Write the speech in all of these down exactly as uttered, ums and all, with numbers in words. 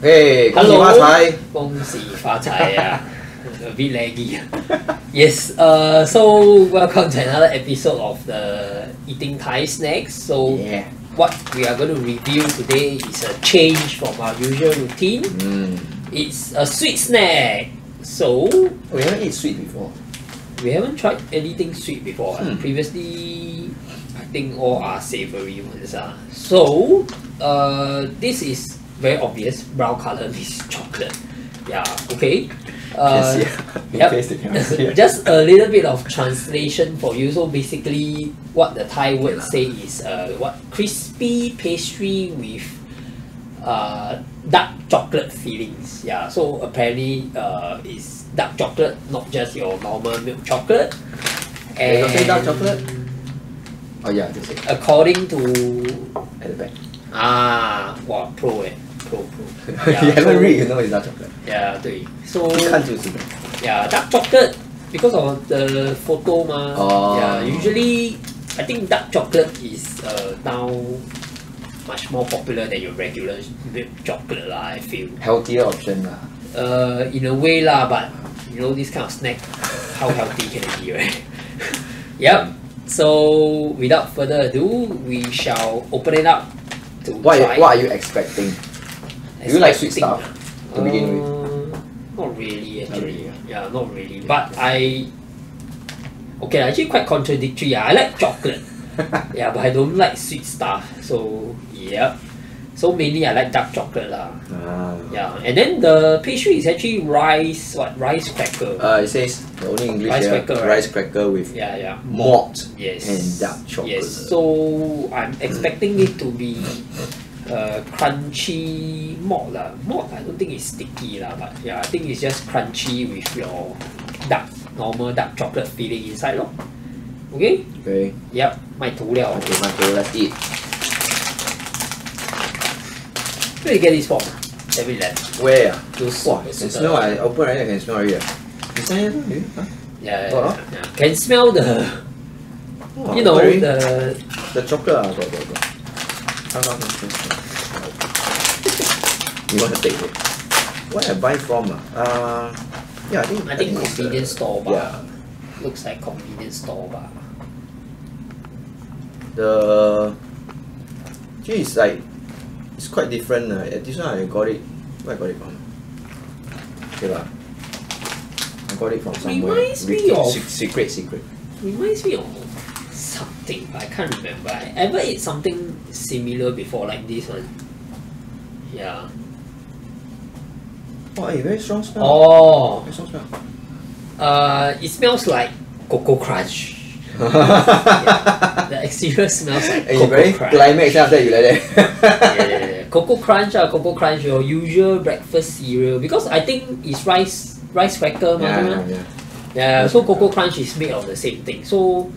Hey, Kong si Fa chai. Kong si Fa chai. A bit laggy. Yes, uh, so welcome to another episode of the Eating Thai Snacks. So yeah. What we are going to review today is a change from our usual routine. Mm. It's a sweet snack. So we haven't eaten sweet before. We haven't tried anything sweet before. Hmm. Previously, I think all are savory ones. Uh. So uh, this is very obvious. Brown color is chocolate. Yeah, okay. Uh, yes, yeah. Yep. Just a little bit of translation for you. So basically, what the Thai word say is uh, what crispy pastry with uh, dark chocolate fillings. Yeah. So apparently, uh, it's dark chocolate, not just your normal milk chocolate. And you say dark chocolate? Oh yeah, they say. According to at the back. Ah, wow, pro eh. Pro, pro. Yeah, you haven't read, you know it's dark chocolate. Yeah, so yeah, dark chocolate because of the photo ma. Oh. Yeah, usually I think dark chocolate is uh, now much more popular than your regular milk chocolate lah. I feel healthier option lah. Uh, in a way lah, but you know this kind of snack, how healthy can it be, right? Yep. So without further ado, we shall open it up to what. Try. What are you expecting? Do you like sweet stuff to uh, begin with? Not really, actually. Not really, yeah. yeah, not really. But I... Okay, actually quite contradictory. Yeah. I like chocolate. Yeah, but I don't like sweet stuff. So, yeah. So mainly I like dark chocolate. La. Ah. Yeah, and then the pastry is actually rice, what? Rice cracker. Uh, it says, the only English rice here, cracker, rice right? cracker with yeah, yeah. malt yes. and dark chocolate. Yes, so I'm expecting it to be... Uh, crunchy malt lah. Malt I don't think it's sticky lah, but yeah, I think it's just crunchy with your dark, normal dark chocolate filling inside lor. Okay? Okay. Yep, my tu liao. Okay, my tu, let's eat. Where do you get this from? Every lab. Where? Those wow, can smell, the, I open right, I can smell it. Is that it? Huh? Yeah, oh, yeah, yeah. Can smell the, oh, you know, very, the... The chocolate ah, got, got, got. You want to take it? Where I buy from? Uh, yeah, I think I think convenience store bar. Yeah. Looks like convenience store bar. The actually it's like it's quite different. Uh, at this one I got it. Where I got it from? Okay lah. I got it from somewhere. Reminds me of secret secret. Reminds me of. Something, but I can't remember. I ever ate something similar before, like this one. Yeah. Oh, hey, very strong smell. Oh. Very strong smell. Uh, it smells like Cocoa Crunch. Yeah. The exterior smells like Cocoa very Crunch. Climax after you like that. Yeah, yeah, yeah. Cocoa Crunch, uh, Cocoa Crunch, your usual breakfast cereal. Because I think it's rice, rice cracker. Yeah, yeah, yeah. Yeah, so Cocoa Crunch is made of the same thing. So.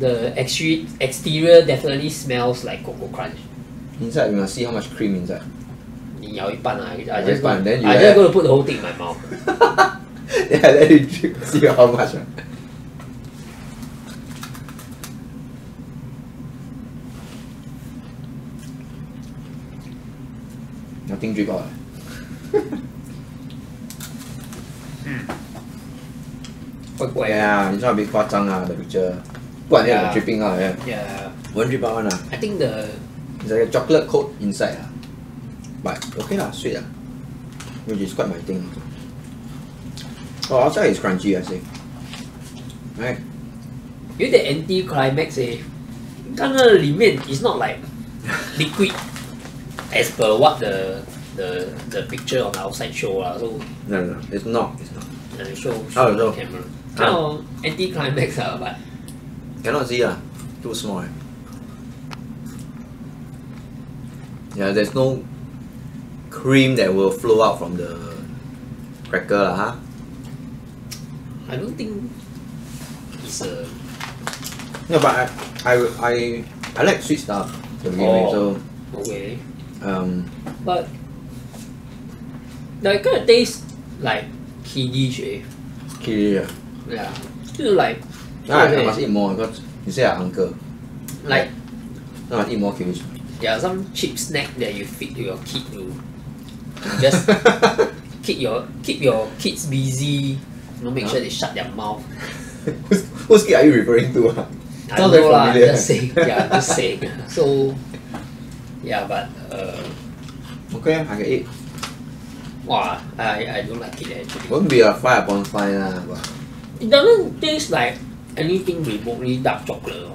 The exterior, exterior definitely smells like Cocoa Crunch. Inside, we must see how much cream inside. You eat one, I just going to put the whole thing in my mouth. Yeah, then you drink, see how much. Right? Nothing drip out. Right? Yeah, it's not a bit夸张, the picture. One, yeah, yeah, dripping out, yeah. Yeah. One drip out, one. I think the it's like a chocolate coat inside, but okay lah, sweet lah, which is quite my thing. Oh, outside is crunchy, I say. Right. You the anti-climax, eh? It's not like liquid as per what the the the picture on the outside show lah. So no, no, it's not. It's not. Uh, show show oh, no. camera. Kind ah. of anti-climax lah, but. Cannot see ah, too small. Yeah, there's no cream that will flow out from the cracker lah, huh? I don't think it's a. No, but I I I, I like sweet stuff. To begin with, so okay. Um, but that kind of tastes like kiddy. Kiddy, yeah. Yeah, you like. Ah, I must eat more because you say I'm uncle. Like, I must eat more cabbage. Yeah, some cheap snack that you feed to your kid to Just keep your keep your kids busy. You know, make huh? sure they shut their mouth. Who's, whose kid are you referring to? Huh? I don't know lah. Just saying. Yeah, just saying. So, yeah, but uh, okay, I can eat. Wow, I I don't like it actually. Won't be a five upon five lah. It doesn't taste like anything remotely dark chocolate.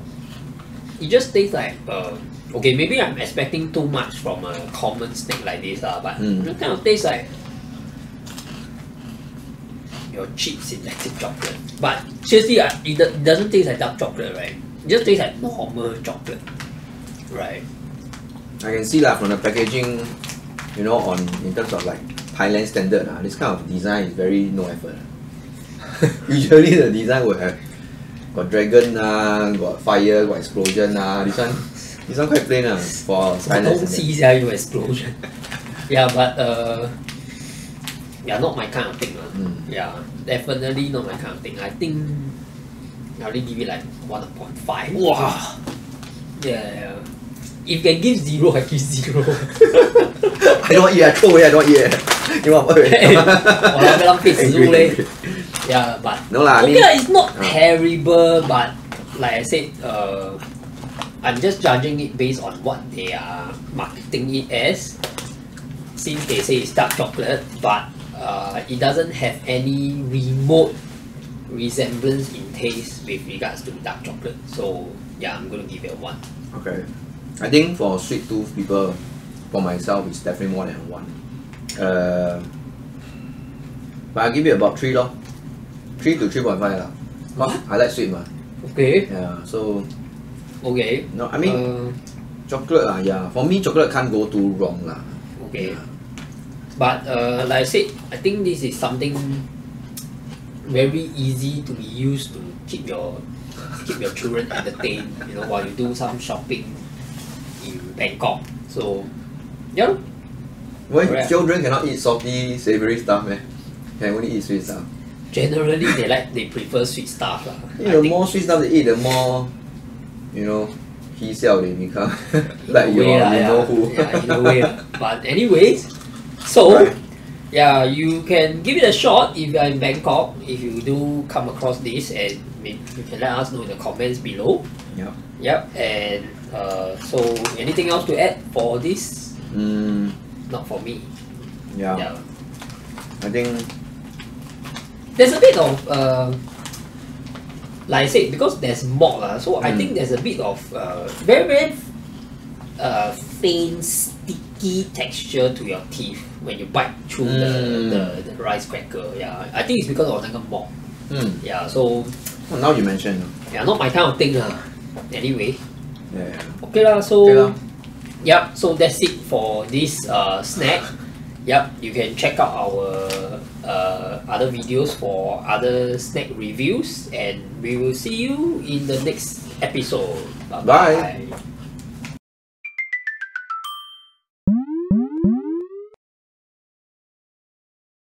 It just tastes like uh, okay, maybe I'm expecting too much from a common snack like this lah, but mm. it kind of tastes like your cheap synthetic chocolate. But seriously, uh, it, it doesn't taste like dark chocolate, right? It just tastes like normal chocolate, right? I can see that from the packaging, you know, on in terms of like Thailand standard, uh, this kind of design is very no effort. Usually the design will have got dragon, uh, got fire, got explosion. Uh, this one, this one quite plain uh, for Thailand. Don't see your explosion. Yeah, but uh, yeah, not my kind of thing. Uh. Mm. Yeah, definitely not my kind of thing. I think I only give it like one point five. Wow! Yeah, yeah. If you can give zero, I give zero. I don't eat, I throw away, I don't eat. You want to eat? Yeah, but no la, okay, I mean, la, it's not uh, terrible, but like I said, uh, I'm just judging it based on what they are marketing it as. Since they say it's dark chocolate, but uh, it doesn't have any remote resemblance in taste with regards to dark chocolate. So yeah, I'm going to give it a one. Okay. I think for sweet tooth people, for myself, it's definitely more than one. Uh, but I'll give it about three lor. three to three point five lah. Cause I like sweet ma. Okay. Yeah, so... Okay. No, I mean, uh, chocolate lah, yeah. For me, chocolate can't go too wrong lah. Okay. Yeah. But uh, like I said, I think this is something very easy to be used to keep your, keep your children entertained, you know, while you do some shopping in Bangkok. So, yeah. Well, right. Children cannot eat salty, savoury stuff, man. They only eat sweet stuff. Generally, they like they prefer sweet stuff. La. Yeah, the think. more sweet stuff they eat, the more, you know, he sell they become. Like you la, you yeah. know who. Yeah, in a way. La. But anyways, so, right. yeah, you can give it a shot if you are in Bangkok. If you do come across this, and you can let us know in the comments below. Yeah. Yep, and uh, so anything else to add for this? Mm. Not for me. Yeah. yeah. I think there's a bit of uh, like I said, because there's mock, uh, so mm. I think there's a bit of uh, very very uh, faint sticky texture to your teeth when you bite through mm. the, the, the rice cracker. Yeah, I think it's because of that mock. Mm. Yeah, so well, now you mentioned. Yeah, not my kind of thing. Uh. Anyway, yeah, yeah. okay lah. So, okay la. Yep. So that's it for this uh, snack. Yep. You can check out our uh, other videos for other snack reviews, and we will see you in the next episode. Bye. Bye. Bye.